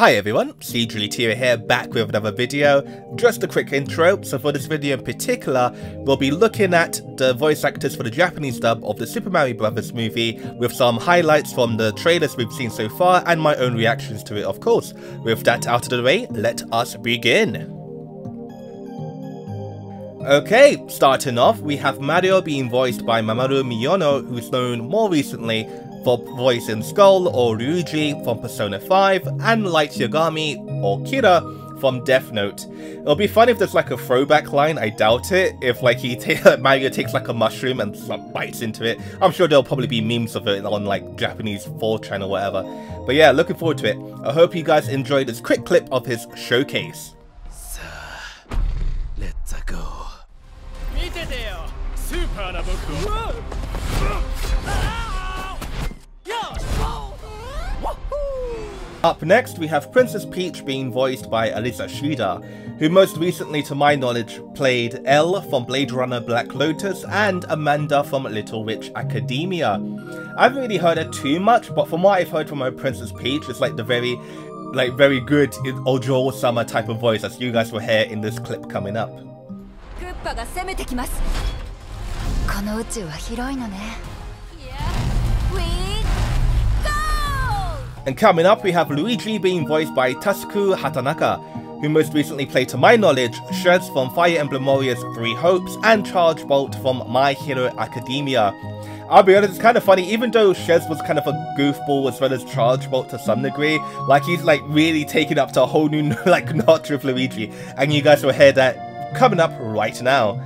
Hi everyone, CGTio here, back with another video. Just a quick intro, so for this video in particular, we'll be looking at the voice actors for the Japanese dub of the Super Mario Bros. Movie, with some highlights from the trailers we've seen so far, and my own reactions to it of course. With that out of the way, let us begin. Okay, starting off, we have Mario being voiced by Mamoru Miyano, who's known more recently for voicing Skull or Ryuji from Persona 5, and Light Yagami or Kira from Death Note. It'll be fun if there's like a throwback line, I doubt it. If like Mario takes like a mushroom and like, bites into it, I'm sure there'll probably be memes of it on like Japanese 4chan or whatever. But yeah, looking forward to it. I hope you guys enjoyed this quick clip of his showcase. So, let's go. Up next, we have Princess Peach being voiced by Arisa Shida, who most recently, to my knowledge, played Elle from Blade Runner Black Lotus and Amanda from Little Witch Academia. I haven't really heard her too much, but from what I've heard from her, Princess Peach is like the very good Ojo-sama type of voice, as you guys will hear in this clip coming up. And coming up, we have Luigi being voiced by Tasuku Hatanaka, who most recently played, to my knowledge, Shreds from Fire Emblem Warriors: Three Hopes and Charge Bolt from My Hero Academia. I'll be honest, it's kind of funny, even though Shreds was kind of a goofball as well as Charge Bolt to some degree, like he's like really taken up to a whole new like notch with Luigi, and you guys will hear that coming up right now.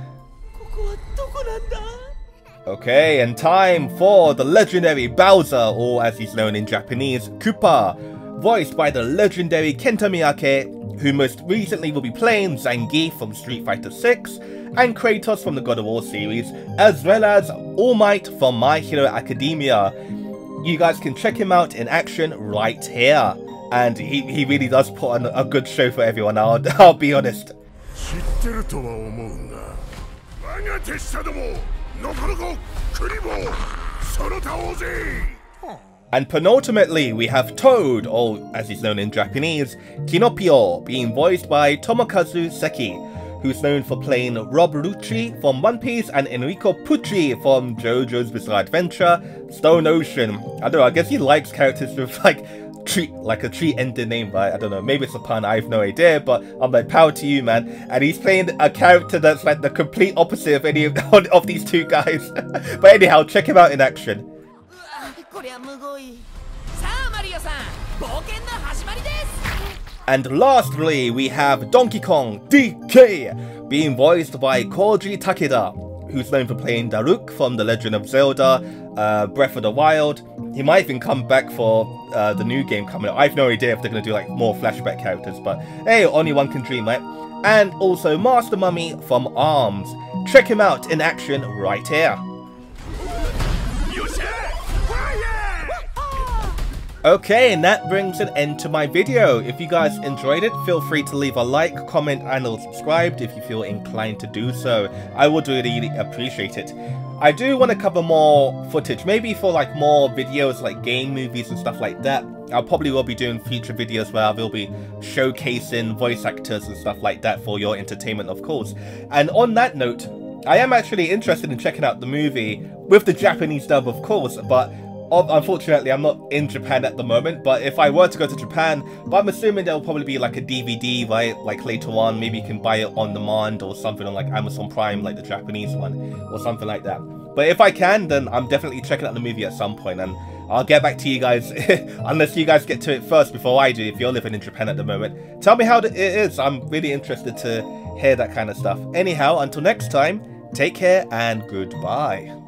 Okay, and time for the legendary Bowser, or as he's known in Japanese, Koopa, voiced by the legendary Kenta Miyake, who most recently will be playing Zangief from Street Fighter 6, and Kratos from the God of War series, as well as All Might from My Hero Academia. You guys can check him out in action right here, and he really does put on a good show for everyone, I'll be honest. And penultimately, we have Toad, or as he's known in Japanese, Kinopio, being voiced by Tomokazu Seki, who's known for playing Rob Lucci from One Piece and Enrico Pucci from JoJo's Bizarre Adventure, Stone Ocean. I don't know, I guess he likes characters with like a tree ending name, right? I don't know, maybe it's a pun, I have no idea, but I'm like, power to you, man. And he's playing a character that's like the complete opposite of any of these two guys. But anyhow, check him out in action. And lastly, we have Donkey Kong DK, being voiced by Koji Takeda, who's known for playing Daruk from The Legend of Zelda, Breath of the Wild. He might even come back for the new game coming up. I have no idea if they're going to do like more flashback characters, but hey, only one can dream, right? And also Master Mummy from ARMS. Check him out in action right here. Okay, and that brings an end to my video. If you guys enjoyed it, feel free to leave a like, comment, and subscribe if you feel inclined to do so. I would really appreciate it. I do want to cover more footage, maybe for like more videos like game movies and stuff like that. I probably will be doing future videos where I will be showcasing voice actors and stuff like that for your entertainment, of course. And on that note, I am actually interested in checking out the movie with the Japanese dub, of course, but unfortunately, I'm not in Japan at the moment, but if I were to go to Japan, but I'm assuming there'll probably be like a DVD, right? Like later on, maybe you can buy it on demand or something on like Amazon Prime, like the Japanese one, or something like that. But if I can, then I'm definitely checking out the movie at some point, and I'll get back to you guys, unless you guys get to it first before I do, if you're living in Japan at the moment. Tell me how it is, I'm really interested to hear that kind of stuff. Anyhow, until next time, take care and goodbye.